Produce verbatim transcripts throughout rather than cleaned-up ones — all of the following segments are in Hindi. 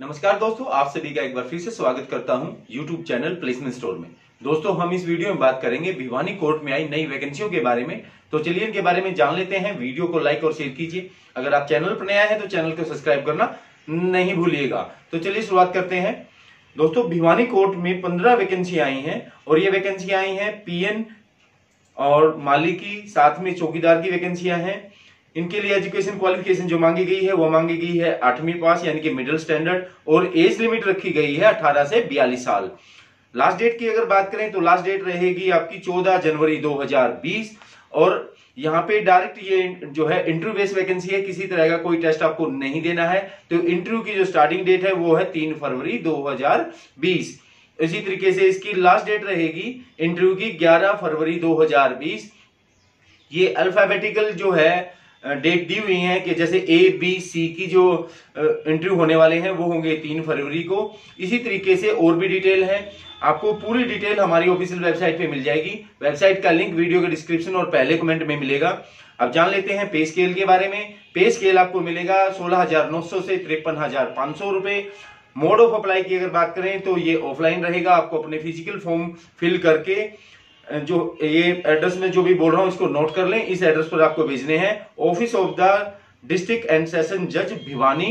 नमस्कार दोस्तों, आप सभी का एक बार फिर से स्वागत करता हूं यूट्यूब चैनल प्लेसमेंट स्टोर में। दोस्तों, हम इस वीडियो में बात करेंगे भिवानी कोर्ट में आई नई वैकेंसियों के बारे में। तो चलिए इनके बारे में जान लेते हैं। वीडियो को लाइक और शेयर कीजिए। अगर आप चैनल पर नया है तो चैनल को सब्सक्राइब करना नहीं भूलिएगा। तो चलिए शुरुआत करते हैं। दोस्तों, भिवानी कोर्ट में पंद्रह वैकेंसी आई है और ये वैकेंसी आई है पीएन और माली की, साथ में चौकीदार की वैकेंसियां हैं। इनके लिए एजुकेशन क्वालिफिकेशन जो मांगी गई है वो मांगी गई है आठवीं पास यानी कि मिडिल स्टैंडर्ड, और एज लिमिट रखी गई है अठारह से बयालीस साल। लास्ट डेट की अगर बात करें तो लास्ट डेट रहेगी आपकी चौदह जनवरी दो हजार बीस। और यहाँ पे डायरेक्ट ये जो है इंटरव्यू बेस वैकेंसी है, किसी तरह का कोई टेस्ट आपको नहीं देना है। तो इंटरव्यू की जो स्टार्टिंग डेट है वो है तीन फरवरी दो हजार बीस। इसी तरीके से इसकी लास्ट डेट रहेगी इंटरव्यू की ग्यारह फरवरी दो हजार बीस। ये अल्फाबेटिकल जो है डेट दी हुई है कि जैसे ए बी सी की जो इंटरव्यू होने वाले हैं वो होंगे तीन फरवरी को। इसी तरीके से और भी डिटेल है, आपको पूरी डिटेल हमारी ऑफिशियल वेबसाइट पे मिल जाएगी। वेबसाइट का लिंक वीडियो के डिस्क्रिप्शन और पहले कमेंट में मिलेगा। अब जान लेते हैं पे स्केल के बारे में। पे स्केल आपको मिलेगा सोलह हजार नौ सौ से तिरपन हजार पांच सौ रुपए। मोड ऑफ अप्लाई की अगर बात करें तो ये ऑफलाइन रहेगा। आपको अपने फिजिकल फॉर्म फिल करके जो ये एड्रेस में जो भी बोल रहा हूं इसको नोट कर लें, इस एड्रेस पर आपको भेजने हैं, office of the district and session जज भिवानी।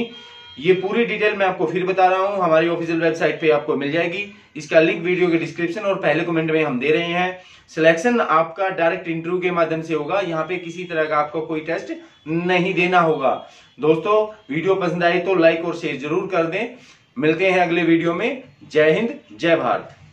ये पूरी डिटेल मैं आपको फिर बता रहा हूं, हमारी ऑफिशियल वेबसाइट पे आपको मिल जाएगी। इसका लिंक वीडियो के डिस्क्रिप्शन और पहले कमेंट में हम दे रहे हैं। सिलेक्शन आपका डायरेक्ट इंटरव्यू के माध्यम से होगा। यहाँ पे किसी तरह का आपको कोई टेस्ट नहीं देना होगा। दोस्तों, वीडियो पसंद आए तो लाइक और शेयर जरूर कर दें। मिलते हैं अगले वीडियो में। जय हिंद, जय भारत।